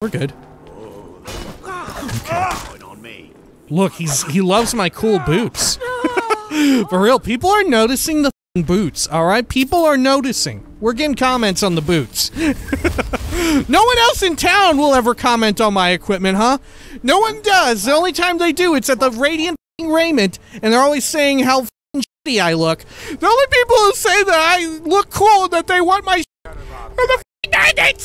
We're good. Okay. Look, he loves my cool boots. For real, people are noticing the boots, alright? People are noticing. We're getting comments on the boots. No one else in town will ever comment on my equipment, huh? No one does. The only time they do, it's at the Radiant Raiment, and they're always saying how shitty I look. The only people who say that I look cool and that they want my are the 90s!